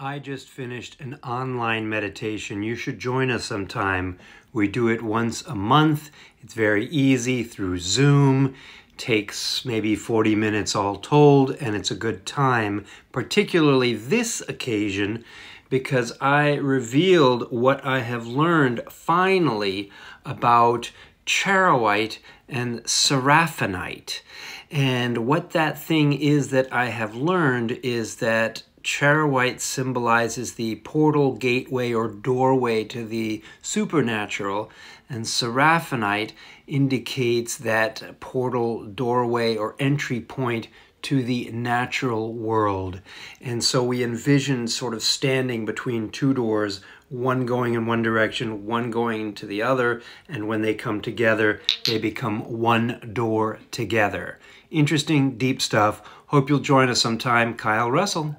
I just finished an online meditation. You should join us sometime. We do it once a month. It's very easy through Zoom. Takes maybe 40 minutes all told, and it's a good time, particularly this occasion, because I revealed what I have learned finally about charoite and seraphinite. And what that thing is that I have learned is that charoite symbolizes the portal, gateway, or doorway to the supernatural, and seraphinite indicates that portal, doorway, or entry point to the natural world. And so we envision sort of standing between two doors, one going in one direction, one going to the other, and when they come together, they become one door together. Interesting, deep stuff. Hope you'll join us sometime. Kyle Russell.